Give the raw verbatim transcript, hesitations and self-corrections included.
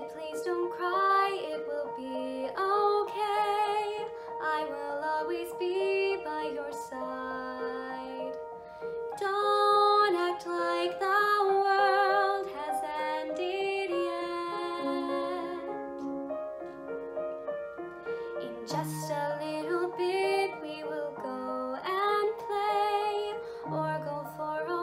it, please don't cry, it will be okay. I will always be by your side. Don't act like the world has ended yet. In just a little bit we will go and play, or go for a